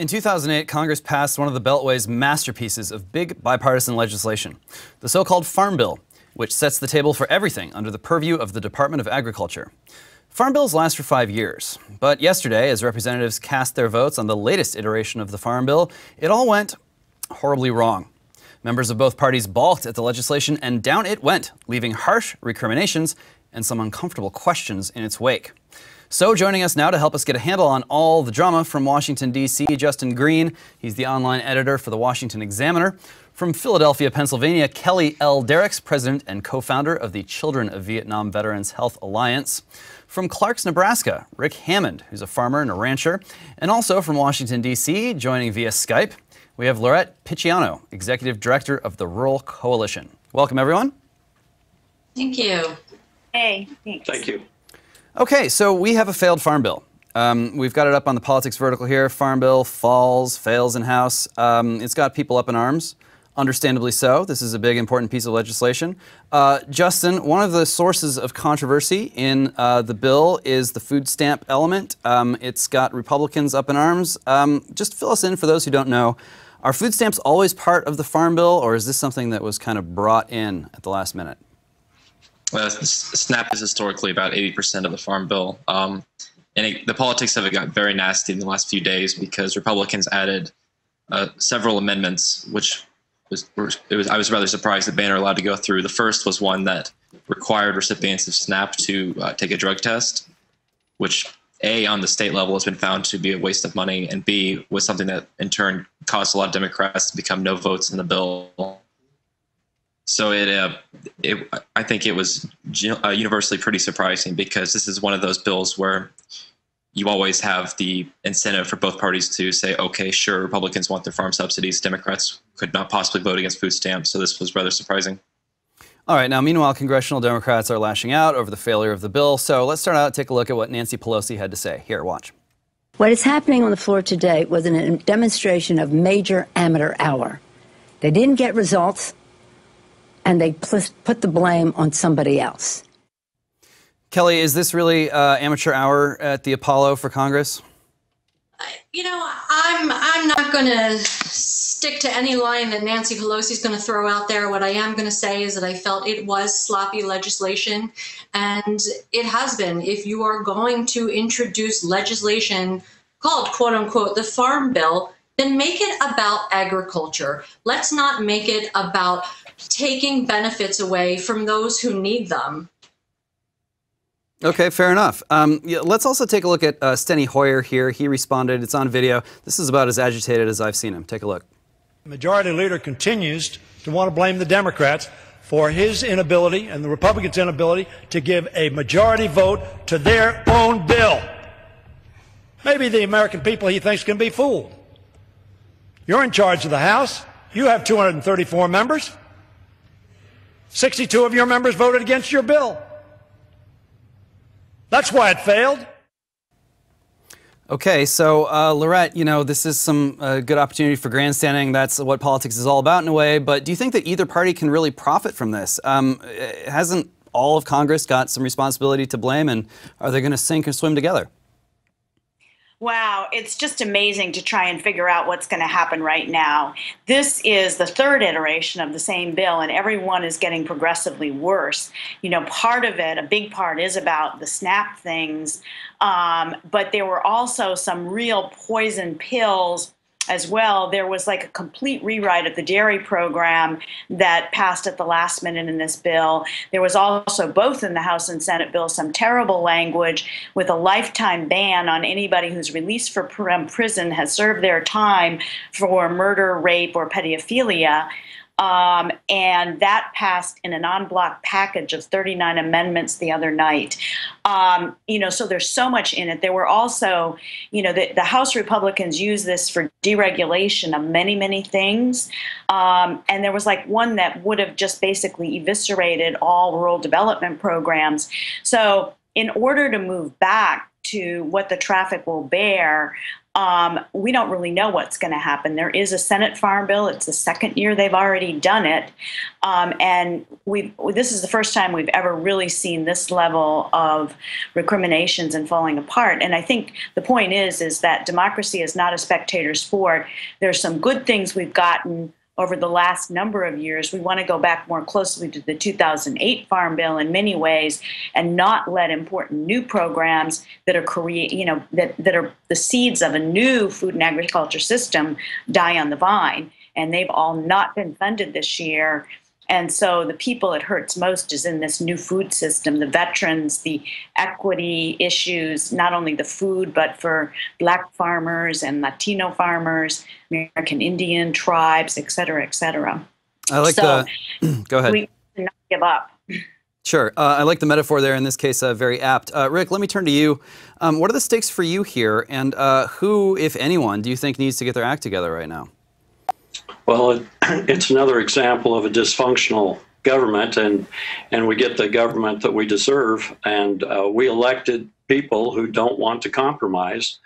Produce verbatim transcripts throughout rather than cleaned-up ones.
In two thousand eight, Congress passed one of the Beltway's masterpieces of big bipartisan legislation, the so-called Farm Bill, which sets the table for everything under the purview of the Department of Agriculture. Farm bills last for five years, but yesterday, as representatives cast their votes on the latest iteration of the Farm Bill, it all went horribly wrong. Members of both parties balked at the legislation, and down it went, leaving harsh recriminations and some uncomfortable questions in its wake. So joining us now to help us get a handle on all the drama from Washington, D C, Justin Green. He's the online editor for the Washington Examiner. From Philadelphia, Pennsylvania, Kelly L. Derricks, president and co-founder of the Children of Vietnam Veterans Health Alliance. From Clarks, Nebraska, Rick Hammond, who's a farmer and a rancher. And also from Washington, D C, joining via Skype, we have Lorette Picciano, executive director of the Rural Coalition. Welcome, everyone. Thank you. Hey, thanks. Thank you. Okay, so we have a failed farm bill. Um, we've got it up on the politics vertical here. Farm bill falls, fails in House. Um, it's got people up in arms, understandably so. This is a big, important piece of legislation. Uh, Justin, one of the sources of controversy in uh, the bill is the food stamp element. Um, it's got Republicans up in arms. Um, just fill us in for those who don't know. Are food stamps always part of the farm bill, or is this something that was kind of brought in at the last minute? Well, SNAP is historically about eighty percent of the Farm Bill, um, and it, the politics of it got very nasty in the last few days because Republicans added uh, several amendments, which was, were, it was I was rather surprised that Boehner allowed to go through. The first was one that required recipients of SNAP to uh, take a drug test, which A, on the state level has been found to be a waste of money, and B, was something that in turn caused a lot of Democrats to become no votes in the bill. So it, uh, it, I think it was uh, universally pretty surprising because this is one of those bills where you always have the incentive for both parties to say, okay, sure, Republicans want their farm subsidies. Democrats could not possibly vote against food stamps. So this was rather surprising. All right. Now, meanwhile, congressional Democrats are lashing out over the failure of the bill. So let's start out, take a look at what Nancy Pelosi had to say. Here, watch. What is happening on the floor today was a demonstration of major amateur hour. They didn't get results, and they put the blame on somebody else. Kelly, is this really uh, amateur hour at the Apollo for Congress? You know, I'm, I'm not going to stick to any line that Nancy Pelosi is going to throw out there. What I am going to say is that I felt it was sloppy legislation, and it has been. If you are going to introduce legislation called, quote unquote, the Farm Bill, then make it about agriculture. Let's not make it about taking benefits away from those who need them. Okay, fair enough. Um, yeah, let's also take a look at uh, Steny Hoyer here. He responded. It's on video. This is about as agitated as I've seen him. Take a look. The majority leader continues to want to blame the Democrats for his inability and the Republicans' inability to give a majority vote to their own bill. Maybe the American people he thinks can be fooled. You're in charge of the House. You have two hundred thirty-four members. sixty-two of your members voted against your bill. That's why it failed. Okay, so uh, Lorette, you know, this is some uh, good opportunity for grandstanding. That's what politics is all about in a way. But do you think that either party can really profit from this? Um, hasn't all of Congress got some responsibility to blame, and are they going to sink or swim together? Wow, it's just amazing to try and figure out what's going to happen right now. This is the third iteration of the same bill, and every one is getting progressively worse. You know, part of it, a big part, is about the SNAP things, um, but there were also some real poison pills as well. There was like a complete rewrite of the dairy program that passed at the last minute in this bill. There was also, both in the House and Senate bill, some terrible language with a lifetime ban on anybody who's released from prison has served their time for murder, rape, or pedophilia. Um, and that passed in an en bloc package of thirty-nine amendments the other night. Um, you know, so there's so much in it. There were also, you know, the, the House Republicans use this for deregulation of many, many things. Um, and there was like one that would have just basically eviscerated all rural development programs. So in order to move back to what the traffic will bear, Um, we don't really know what's going to happen. There is a Senate Farm Bill. It's the second year they've already done it. Um, and we this is the first time we've ever really seen this level of recriminations and falling apart. And I think the point is, is that democracy is not a spectator sport. There's some good things we've gotten over the last number of years. We want to go back more closely to the two thousand eight Farm Bill in many ways, and not let important new programs that are create, you know, that that are the seeds of a new food and agriculture system die on the vine. And they've all not been funded this year. And so the people it hurts most is in this new food system, the veterans, the equity issues, not only the food, but for Black farmers and Latino farmers, American Indian tribes, et cetera, et cetera. I like so the, go ahead. We should not give up. Sure. Uh, I like the metaphor there, in this case, uh, very apt. Uh, Rick, let me turn to you. Um, what are the stakes for you here? And uh, who, if anyone, do you think needs to get their act together right now? Well, it, it's another example of a dysfunctional government, and and we get the government that we deserve, and uh, we elected people who don't want to compromise.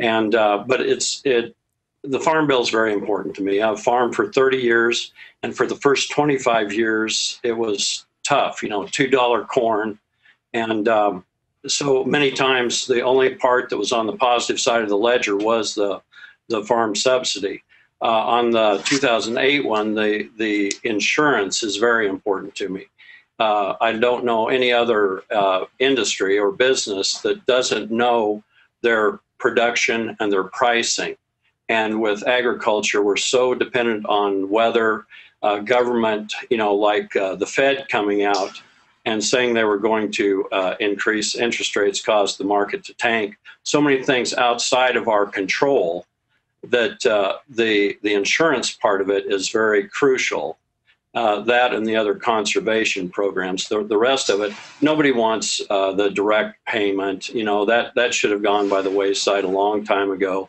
And uh, but it's it the Farm Bill is very important to me. I've farmed for thirty years, and for the first twenty-five years, it was tough. You know, two dollar corn, and um, so many times the only part that was on the positive side of the ledger was the the farm subsidy. Uh, on the two thousand eight one, the, the insurance is very important to me. Uh, I don't know any other uh, industry or business that doesn't know their production and their pricing. And with agriculture, we're so dependent on weather, uh, government, you know, like uh, the Fed coming out and saying they were going to uh, increase interest rates, caused the market to tank. So many things outside of our control that uh, the the insurance part of it is very crucial. Uh, that and the other conservation programs, the, the rest of it, nobody wants uh, the direct payment. You know, that, that should have gone by the wayside a long time ago.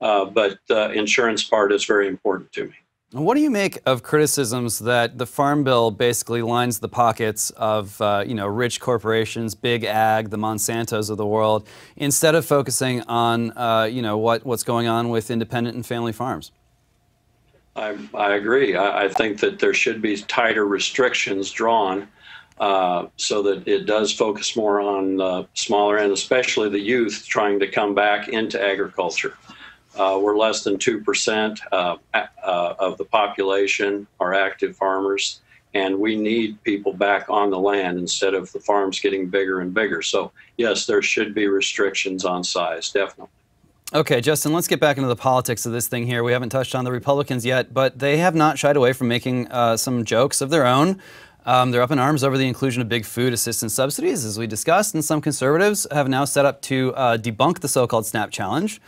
Uh, but the insurance part is very important to me. What do you make of criticisms that the Farm Bill basically lines the pockets of uh, you know, rich corporations, big ag, the Monsantos of the world, instead of focusing on uh, you know, what, what's going on with independent and family farms? I, I agree. I, I think that there should be tighter restrictions drawn uh, so that it does focus more on the smaller end, especially the youth trying to come back into agriculture. Uh, we're less than two percent uh, uh, of the population are active farmers, and we need people back on the land instead of the farms getting bigger and bigger. So, yes, there should be restrictions on size, definitely. Okay, Justin, let's get back into the politics of this thing here. We haven't touched on the Republicans yet, but they have not shied away from making uh, some jokes of their own. Um, they're up in arms over the inclusion of big food assistance subsidies, as we discussed, and some conservatives have now set up to uh, debunk the so-called SNAP challenge.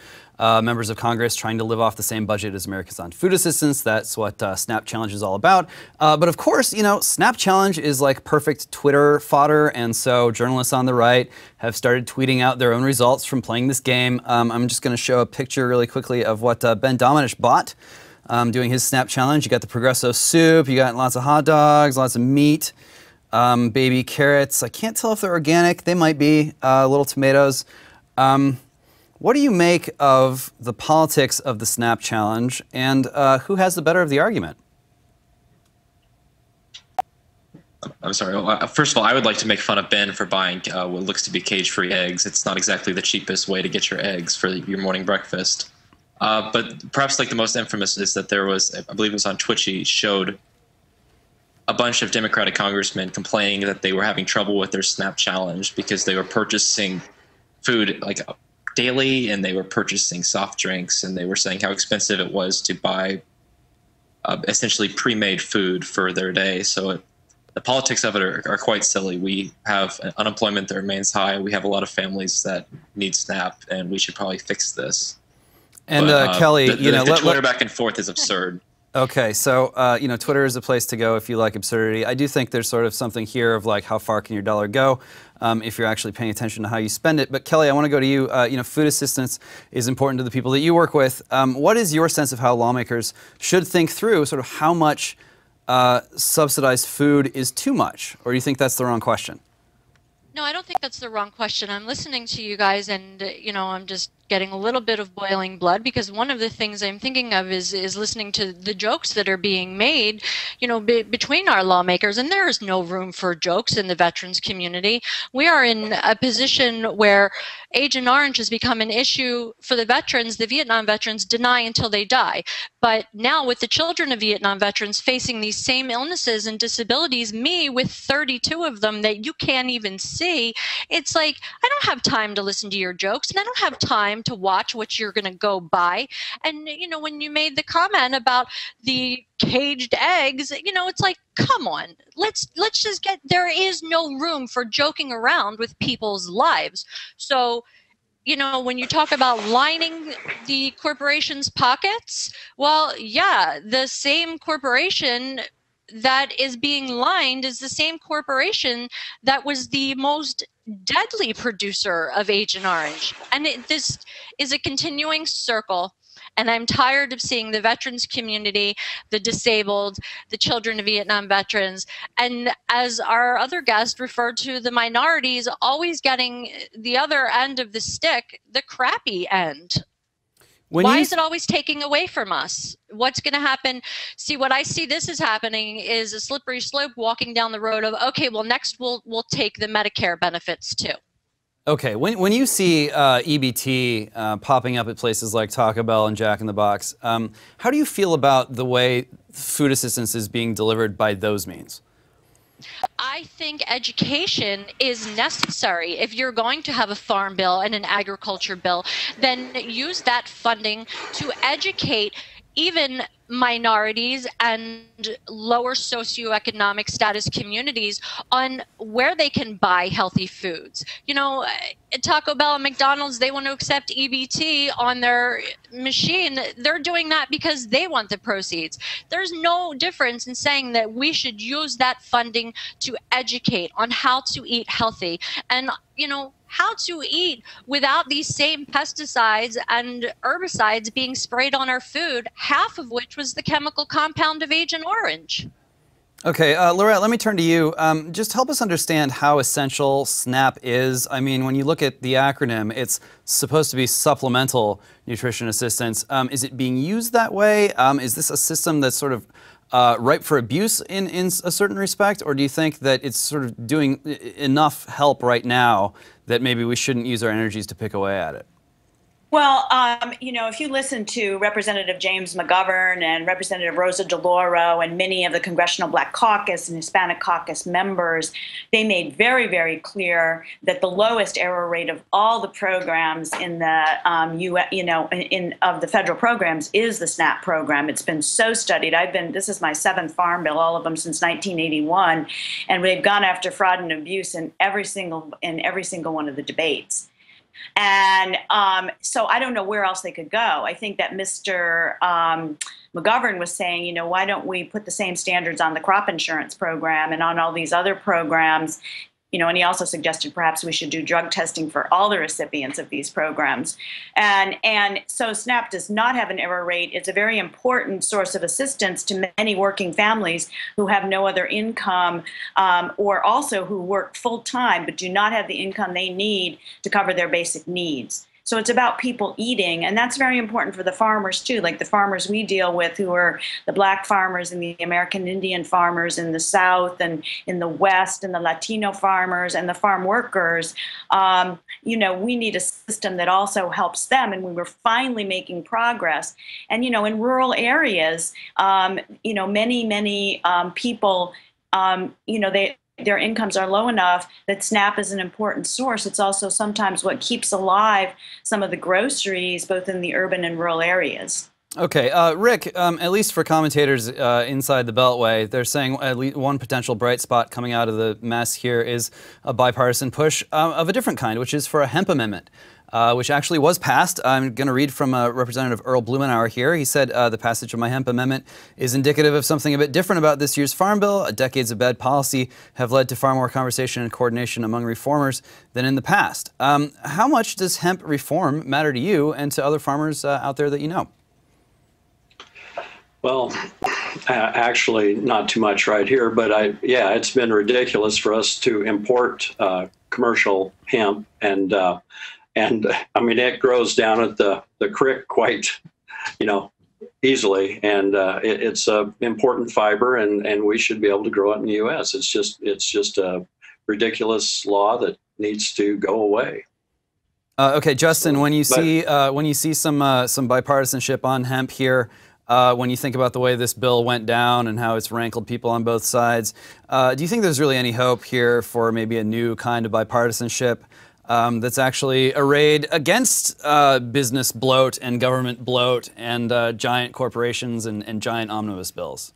Uh, members of Congress trying to live off the same budget as Americans on food assistance. That's what uh, SNAP Challenge is all about. Uh, but of course, you know, SNAP Challenge is like perfect Twitter fodder, and so journalists on the right have started tweeting out their own results from playing this game. Um, I'm just going to show a picture really quickly of what uh, Ben Domenech bought um, doing his SNAP Challenge. You got the Progresso soup, you got lots of hot dogs, lots of meat, um, baby carrots. I can't tell if they're organic. They might be. Uh, little tomatoes. Um, What do you make of the politics of the SNAP challenge, and uh, who has the better of the argument? I'm sorry. First of all, I would like to make fun of Ben for buying uh, what looks to be cage-free eggs. It's not exactly the cheapest way to get your eggs for your morning breakfast. Uh, but perhaps like the most infamous is that there was, I believe it was on Twitch, he showed a bunch of Democratic congressmen complaining that they were having trouble with their SNAP challenge because they were purchasing food like daily, and they were purchasing soft drinks, and they were saying how expensive it was to buy uh, essentially pre-made food for their day. So it, the politics of it are, are quite silly. We have unemployment that remains high. We have a lot of families that need SNAP, and we should probably fix this. And but, uh, uh, Kelly, the, the, you know, the let, Twitter let, back and forth is absurd. Okay, so uh, you know, Twitter is a place to go if you like absurdity. I do think there's sort of something here of like, how far can your dollar go? Um, if you're actually paying attention to how you spend it. But Kelly, I want to go to you. Uh, you know, food assistance is important to the people that you work with. Um, what is your sense of how lawmakers should think through sort of how much uh, subsidized food is too much? Or do you think that's the wrong question? No, I don't think that's the wrong question. I'm listening to you guys, and, you know, I'm just getting a little bit of boiling blood, because one of the things I'm thinking of is is listening to the jokes that are being made, you know, be, between our lawmakers, and there is no room for jokes in the veterans community. We are in a position where Agent Orange has become an issue for the veterans. The Vietnam veterans deny until they die, but now with the children of Vietnam veterans facing these same illnesses and disabilities, me with thirty-two of them that you can't even see, it's like, I don't have time to listen to your jokes, and I don't have time to watch what you're going to go buy. And, you know, when you made the comment about the caged eggs, you know, it's like, come on, let's let's just get, there is no room for joking around with people's lives. So, you know, when you talk about lining the corporation's pockets, well, yeah, the same corporation that is being lined is the same corporation that was the most deadly producer of Agent Orange. And it, this is a continuing circle. And I'm tired of seeing the veterans community, the disabled, the children of Vietnam veterans, and as our other guest referred to, the minorities always getting the other end of the stick, the crappy end. When Why is it always taking away from us? What's going to happen? See, what I see this is happening is a slippery slope walking down the road of, okay, well, next we'll we'll take the Medicare benefits too. Okay, when, when you see uh, E B T uh, popping up at places like Taco Bell and Jack in the Box, um, how do you feel about the way food assistance is being delivered by those means? I think education is necessary. If you're going to have a farm bill and an agriculture bill, then use that funding to educate even minorities and lower socioeconomic status communities on where they can buy healthy foods. You know, Taco Bell and McDonald's, they want to accept E B T on their machine. They're doing that because they want the proceeds. There's no difference in saying that we should use that funding to educate on how to eat healthy and, you know, how to eat without these same pesticides and herbicides being sprayed on our food, half of which was the chemical compound of Agent Orange. Okay, uh, Lorette, let me turn to you. Um, just help us understand how essential SNAP is. I mean, when you look at the acronym, it's supposed to be Supplemental Nutrition Assistance. Um, is it being used that way? Um, is this a system that's sort of uh, ripe for abuse in, in a certain respect? Or do you think that it's sort of doing enough help right now that maybe we shouldn't use our energies to pick away at it? Well, um, you know, if you listen to Representative James McGovern and Representative Rosa DeLauro and many of the Congressional Black Caucus and Hispanic Caucus members, they made very, very clear that the lowest error rate of all the programs in the um, U S, you know, in, in of the federal programs is the SNAP program. It's been so studied. I've been, this is my seventh farm bill, all of them since nineteen eighty-one, and they've gone after fraud and abuse in every single in every single one of the debates. And um, so I don't know where else they could go. I think that Mister Um, McGovern was saying, you know, why don't we put the same standards on the crop insurance program and on all these other programs, you know, and he also suggested perhaps we should do drug testing for all the recipients of these programs. And, and so SNAP does not have an error rate. It's a very important source of assistance to many working families who have no other income um, or also who work full time but do not have the income they need to cover their basic needs. So it's about people eating, and that's very important for the farmers too, like the farmers we deal with who are the black farmers and the American Indian farmers in the South and in the West and the Latino farmers and the farm workers. Um, you know, we need a system that also helps them, and we were finally making progress. And, you know, in rural areas, um, you know, many, many um, people, um, you know, they... their incomes are low enough that SNAP is an important source. It's also sometimes what keeps alive some of the groceries, both in the urban and rural areas. Okay, uh, Rick, um, at least for commentators uh, inside the Beltway, they're saying at least one potential bright spot coming out of the mess here is a bipartisan push uh, of a different kind, which is for a hemp amendment, uh, which actually was passed. I'm going to read from uh, Representative Earl Blumenauer here. He said, uh, the passage of my hemp amendment is indicative of something a bit different about this year's farm bill. Decades of bad policy have led to far more conversation and coordination among reformers than in the past. Um, how much does hemp reform matter to you and to other farmers uh, out there that you know? Well, actually, not too much right here, but I, yeah, it's been ridiculous for us to import uh, commercial hemp and uh, And I mean, it grows down at the, the creek quite, you know, easily. And uh, it, it's an important fiber, and, and we should be able to grow it in the U S. It's just, it's just a ridiculous law that needs to go away. Uh, okay, Justin, when you see uh, when you see some uh, some bipartisanship on hemp here, uh, when you think about the way this bill went down and how it's rankled people on both sides, uh, do you think there's really any hope here for maybe a new kind of bipartisanship um, that's actually arrayed against uh, business bloat and government bloat and uh, giant corporations and, and giant omnibus bills?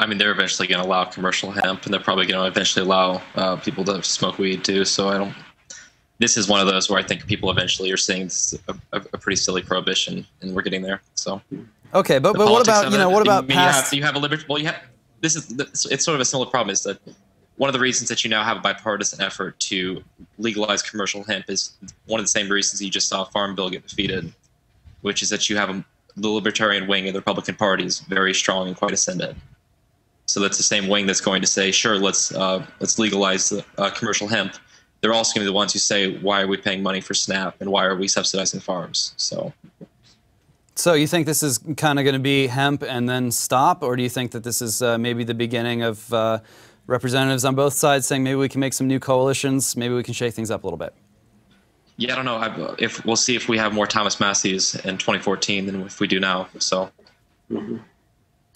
I mean, they're eventually going to allow commercial hemp, and they're probably going to eventually allow uh, people to smoke weed too. So I don't. This is one of those where I think people eventually are seeing this a, a, a pretty silly prohibition, and we're getting there. So, okay, but, but what about you know what about past? You have, you have a liberty. Well, you have this is it's sort of a similar problem. Is that one of the reasons that you now have a bipartisan effort to legalize commercial hemp is one of the same reasons you just saw Farm Bill get defeated, which is that you have a, the libertarian wing of the Republican Party is very strong and quite ascendant. So that's the same wing that's going to say, sure, let's uh, let's legalize the, uh, commercial hemp. They're also going to be the ones who say, why are we paying money for SNAP and why are we subsidizing farms? So, so you think this is kind of going to be hemp and then stop, or do you think that this is uh, maybe the beginning of uh, representatives on both sides saying maybe we can make some new coalitions, maybe we can shake things up a little bit? Yeah, I don't know. I, if we'll see if we have more Thomas Masseys in twenty fourteen than if we do now. So, mm-hmm.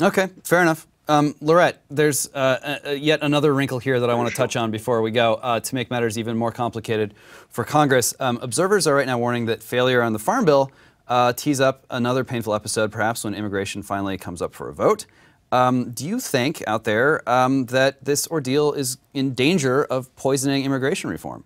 Okay, fair enough. Um, Lorette, there's uh, uh, yet another wrinkle here that I want to touch on before we go uh, to make matters even more complicated for Congress. Um, observers are right now warning that failure on the Farm Bill uh, tees up another painful episode, perhaps when immigration finally comes up for a vote. Um, do you think out there um, that this ordeal is in danger of poisoning immigration reform?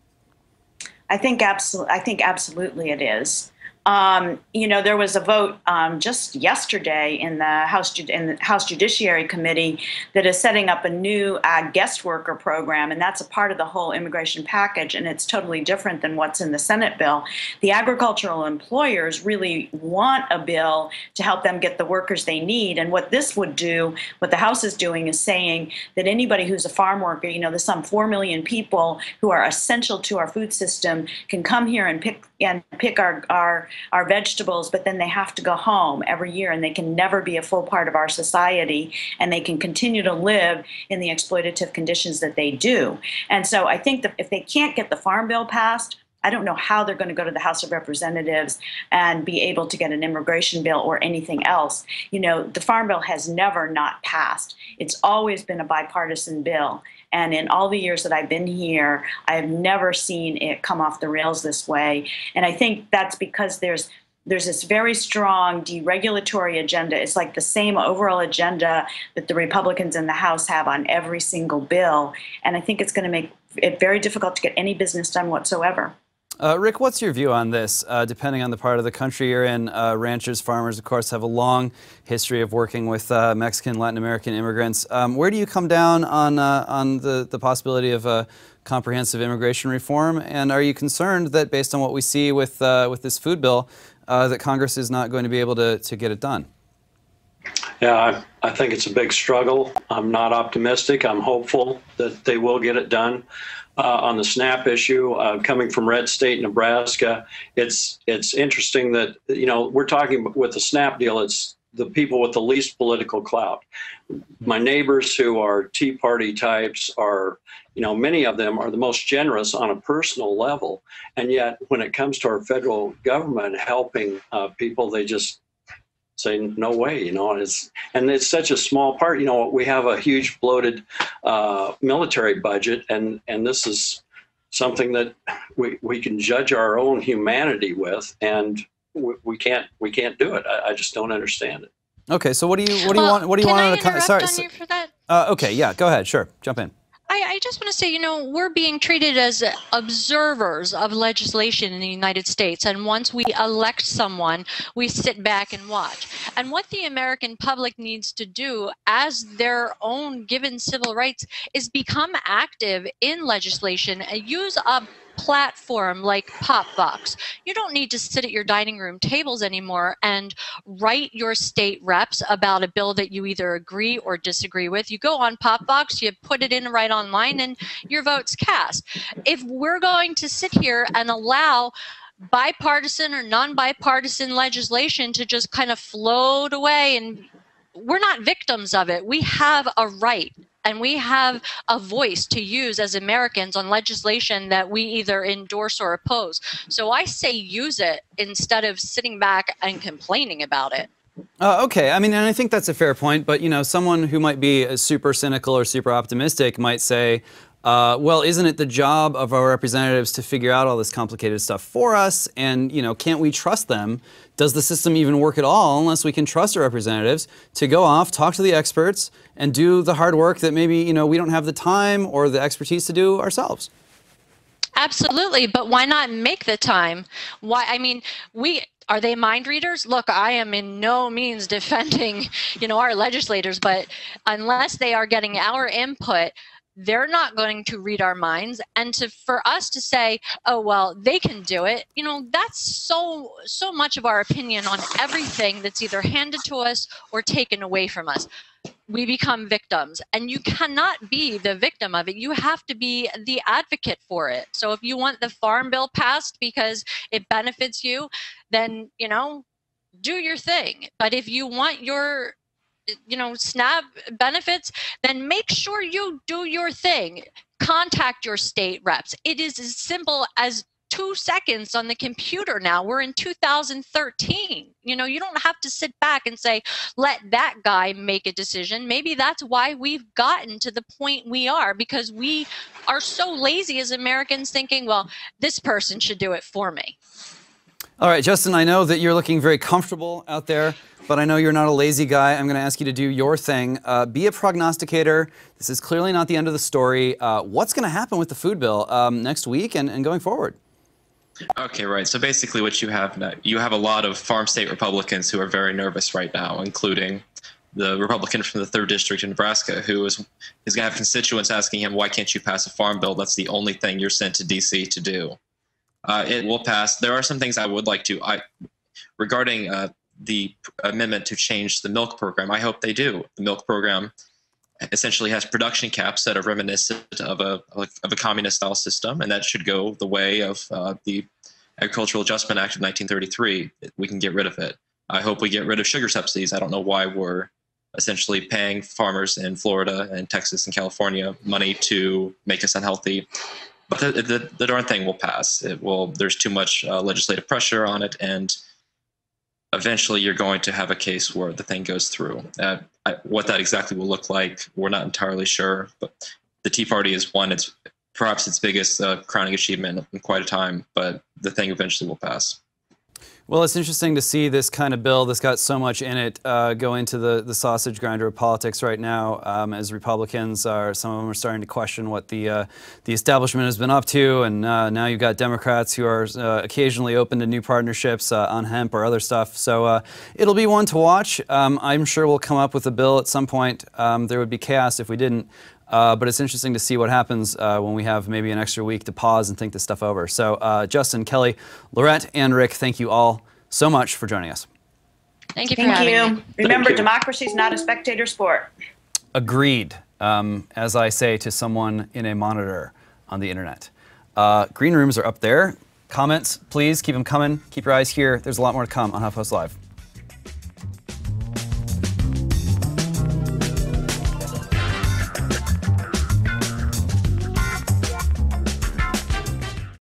I think absolutely. I think absolutely it is. Um, you know, there was a vote um, just yesterday in the House in the House Judiciary Committee that is setting up a new uh, guest worker program, and that's a part of the whole immigration package, and it's totally different than what's in the Senate bill. The agricultural employers really want a bill to help them get the workers they need, and what this would do, what the House is doing, is saying that anybody who's a farm worker, you know, there's some four million people who are essential to our food system, can come here and pick and pick our our our vegetables, but then they have to go home every year and they can never be a full part of our society, and they can continue to live in the exploitative conditions that they do. And so I think that if they can't get the Farm Bill passed, I don't know how they're going to go to the House of Representatives and be able to get an immigration bill or anything else. You know, the Farm Bill has never not passed. It's always been a bipartisan bill. And in all the years that I've been here, I have never seen it come off the rails this way. And I think that's because there's there's this very strong deregulatory agenda. It's like the same overall agenda that the Republicans in the House have on every single bill. And I think it's going to make it very difficult to get any business done whatsoever. Uh, Rick, what's your view on this? Uh, depending on the part of the country you're in, uh, ranchers, farmers, of course, have a long history of working with uh, Mexican, Latin American immigrants. Um, where do you come down on uh, on the, the possibility of uh, comprehensive immigration reform? And are you concerned that, based on what we see with uh, with this food bill, uh, that Congress is not going to be able to, to get it done? Yeah, I, I think it's a big struggle. I'm not optimistic. I'm hopeful that they will get it done. Uh, on the SNAP issue, uh, coming from red state Nebraska, it's it's interesting that, you know, we're talking with the SNAP deal, it's the people with the least political clout. My neighbors who are Tea Party types are, you know, many of them are the most generous on a personal level. And yet when it comes to our federal government helping uh, people, they just say, no way, you know, and it's, and it's such a small part. You know, we have a huge bloated uh, military budget, and, and this is something that we, we can judge our own humanity with, and we, we can't we can't do it. I, I just don't understand it. Okay, so what do you what do you well, want what do you want on the sorry on you for that? Uh, okay, yeah, go ahead, sure, jump in. I just want to say, you know, we're being treated as observers of legislation in the United States. And once we elect someone, we sit back and watch. And what the American public needs to do as their own given civil rights is become active in legislation and use up platform like PopVox. You don't need to sit at your dining room tables anymore and write your state reps about a bill that you either agree or disagree with. You go on PopVox, you put it in right online, and your vote's cast. If we're going to sit here and allow bipartisan or non-bipartisan legislation to just kind of float away, and we're not victims of it. We have a right and we have a voice to use as Americans on legislation that we either endorse or oppose. So I say use it instead of sitting back and complaining about it. Uh, okay. I mean, and I think that's a fair point. But, you know, someone who might be super cynical or super optimistic might say, Uh, well, isn't it the job of our representatives to figure out all this complicated stuff for us? And, you know, can't we trust them? Does the system even work at all unless we can trust our representatives to go off, talk to the experts, and do the hard work that maybe, you know, we don't have the time or the expertise to do ourselves? Absolutely. But why not make the time? Why? I mean, we... Are they mind readers? Look, I am in no means defending, you know, our legislators, but unless they are getting our input, they're not going to read our minds. And to for us to say, oh, well, they can do it, you know, that's so, so much of our opinion on everything that's either handed to us or taken away from us. We become victims, and you cannot be the victim of it. You have to be the advocate for it. So if you want the farm bill passed because it benefits you, then, you know, do your thing. But if you want your, you know, SNAP benefits, then make sure you do your thing. Contact your state reps. It is as simple as two seconds on the computer now. We're in two thousand thirteen. You know, you don't have to sit back and say, let that guy make a decision. Maybe that's why we've gotten to the point we are, because we are so lazy as Americans thinking, well, this person should do it for me. All right, Justin, I know that you're looking very comfortable out there, but I know you're not a lazy guy. I'm going to ask you to do your thing. Uh, be a prognosticator. This is clearly not the end of the story. Uh, what's going to happen with the food bill um, next week and, and going forward? Okay, right. So basically what you have now, you have a lot of farm state Republicans who are very nervous right now, including the Republican from the third district in Nebraska, who is, is going to have constituents asking him, why can't you pass a farm bill? That's the only thing you're sent to D C to do. Uh, it will pass. There are some things I would like to, I, regarding uh, the amendment to change the milk program, I hope they do. The milk program essentially has production caps that are reminiscent of a, of a communist style system, and that should go the way of uh, the Agricultural Adjustment Act of nineteen thirty-three. We can get rid of it. I hope we get rid of sugar subsidies. I don't know why we're essentially paying farmers in Florida and Texas and California money to make us unhealthy. But the, the, the darn thing will pass. It will. There's too much uh, legislative pressure on it, and eventually you're going to have a case where the thing goes through. Uh, I, what that exactly will look like, we're not entirely sure. But the Tea Party is one. It's perhaps its biggest uh, crowning achievement in quite a time, but the thing eventually will pass. Well, it's interesting to see this kind of bill that's got so much in it uh, go into the, the sausage grinder of politics right now, um, as Republicans are, some of them are starting to question what the, uh, the establishment has been up to, and uh, now you've got Democrats who are uh, occasionally open to new partnerships uh, on hemp or other stuff. So uh, it'll be one to watch. Um, I'm sure we'll come up with a bill at some point. Um, there would be chaos if we didn't. Uh, but it's interesting to see what happens uh, when we have maybe an extra week to pause and think this stuff over. So uh, Justin, Kelly, Lorette, and Rick, thank you all so much for joining us. Thank you for thank having you. Me. Remember, thank you. Democracy is not a spectator sport. Agreed, um, as I say to someone in a monitor on the internet. Uh, green rooms are up there. Comments, please keep them coming. Keep your eyes here. There's a lot more to come on HuffPost Live.